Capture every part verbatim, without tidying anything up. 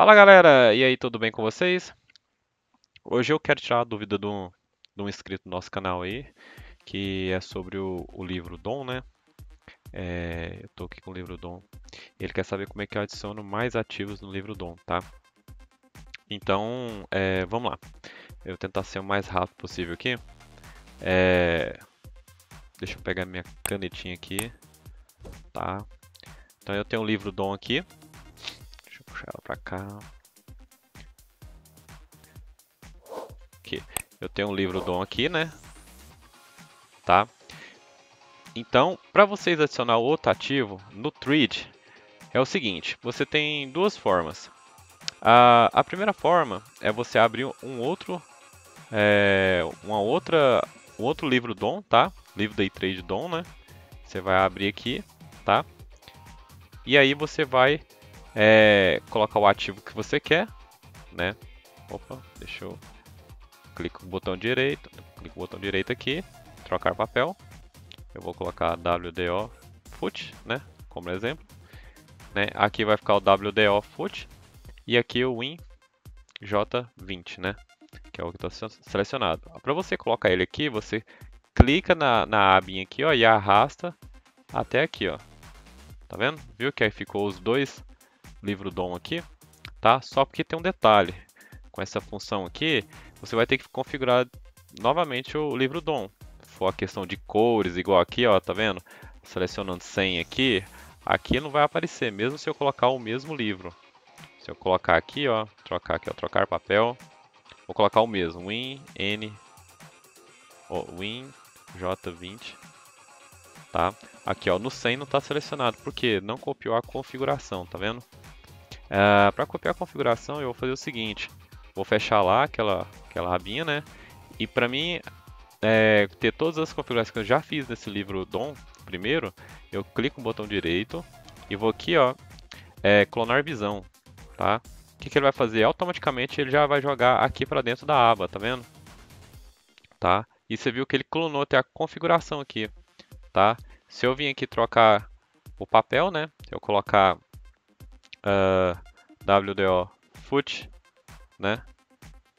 Fala galera, e aí, tudo bem com vocês? Hoje eu quero tirar a dúvida de um, de um inscrito do nosso canal aí, que é sobre o, o livro Dom, né? É, eu tô aqui com o livro Dom. Ele quer saber como é que eu adiciono mais ativos no livro Dom, tá? Então, é, vamos lá. Eu vou tentar ser o mais rápido possível aqui. É, deixa eu pegar minha canetinha aqui, tá? Então eu tenho o livro Dom aqui. Puxar ela pra cá. Aqui. Eu tenho um livro Dom aqui, né? Tá? Então, para vocês adicionar outro ativo no Tryd, é o seguinte: você tem duas formas. A, a primeira forma é você abrir um outro, é, uma outra, um outro livro Dom, tá? Livro Day Trade Dom, né? Você vai abrir aqui, tá? E aí você vai É, colocar o ativo que você quer, né? Opa, deixa eu clico no botão direito, clico no botão direito aqui, trocar papel. Eu vou colocar W D O F U T, né? Como exemplo, né? Aqui vai ficar o W D O F U T e aqui o W I N J vinte, né? Que é o que está selecionado. Para você colocar ele aqui, você clica na, na abinha aqui, ó, e arrasta até aqui, ó. Tá vendo? Viu que aí ficou os dois livro Dom aqui, tá? Só porque tem um detalhe: com essa função aqui, você vai ter que configurar novamente o livro Dom. Se for a questão de cores, igual aqui, ó, tá vendo? Selecionando cem aqui, aqui não vai aparecer, mesmo se eu colocar o mesmo livro. Se eu colocar aqui, ó, trocar aqui, ó, trocar papel, vou colocar o mesmo, Win N, ó, Win J vinte, tá? Aqui, ó, no cem não está selecionado, porque não copiou a configuração, tá vendo? Uh, para copiar a configuração eu vou fazer o seguinte: vou fechar lá aquela, aquela rabinha, né? E para mim é, ter todas as configurações que eu já fiz nesse livro Dom primeiro, eu clico no botão direito e vou aqui, ó, é, clonar visão, tá? O que, que ele vai fazer? Automaticamente ele já vai jogar aqui para dentro da aba, tá vendo? Tá? E você viu que ele clonou até a configuração aqui, tá? Se eu vim aqui trocar o papel, né? Se eu colocar Uh, W D O F U T, né?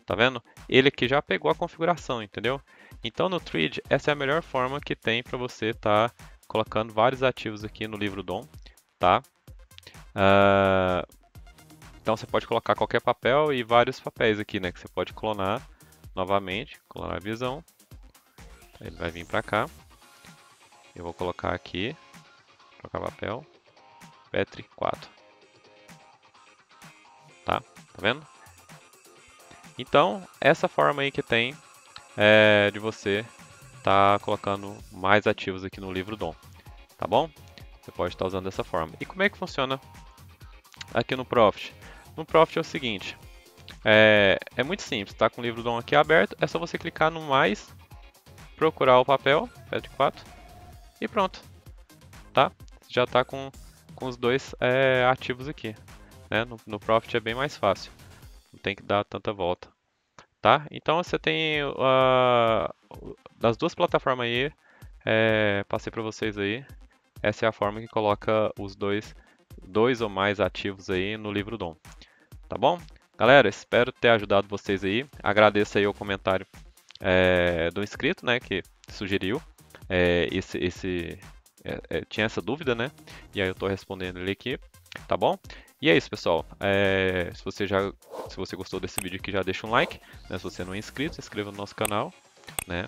Tá vendo? Ele aqui já pegou a configuração, entendeu? Então no Tryd essa é a melhor forma que tem para você estar tá colocando vários ativos aqui no livro Dom, tá? Uh, então você pode colocar qualquer papel e vários papéis aqui, né? Que você pode clonar novamente, clonar a visão. Ele vai vir para cá. Eu vou colocar aqui, trocar papel, P E T R quatro. Tá, tá vendo? Então, essa forma aí que tem é, de você tá colocando mais ativos aqui no livro Dom, tá bom? Você pode estar usando dessa forma. E como é que funciona aqui no Profit? No Profit é o seguinte, é, é muito simples, tá com o livro Dom aqui aberto, é só você clicar no mais, procurar o papel, P E T R quatro, e pronto, tá? Já tá com, com os dois é, ativos aqui. No, no Profit é bem mais fácil, não tem que dar tanta volta, tá? Então você tem uh, das duas plataformas aí, é, passei para vocês aí, essa é a forma que coloca os dois, dois ou mais ativos aí no livro Dom, tá bom? Galera, espero ter ajudado vocês aí, agradeço aí o comentário é, do inscrito, né, que sugeriu é, esse, esse é, é, tinha essa dúvida, né? E aí eu estou respondendo ele aqui, tá bom? E é isso, pessoal. É, se, você já, se você gostou desse vídeo aqui, já deixa um like. Né? Se você não é inscrito, se inscreva no nosso canal. Né?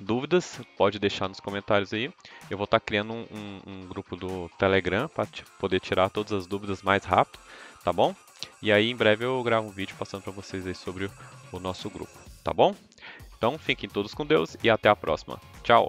Dúvidas, pode deixar nos comentários aí. Eu vou estar tá criando um, um, um grupo do Telegram para poder tirar todas as dúvidas mais rápido, tá bom? E aí, em breve, eu gravo um vídeo passando para vocês aí sobre o nosso grupo, tá bom? Então, fiquem todos com Deus e até a próxima. Tchau!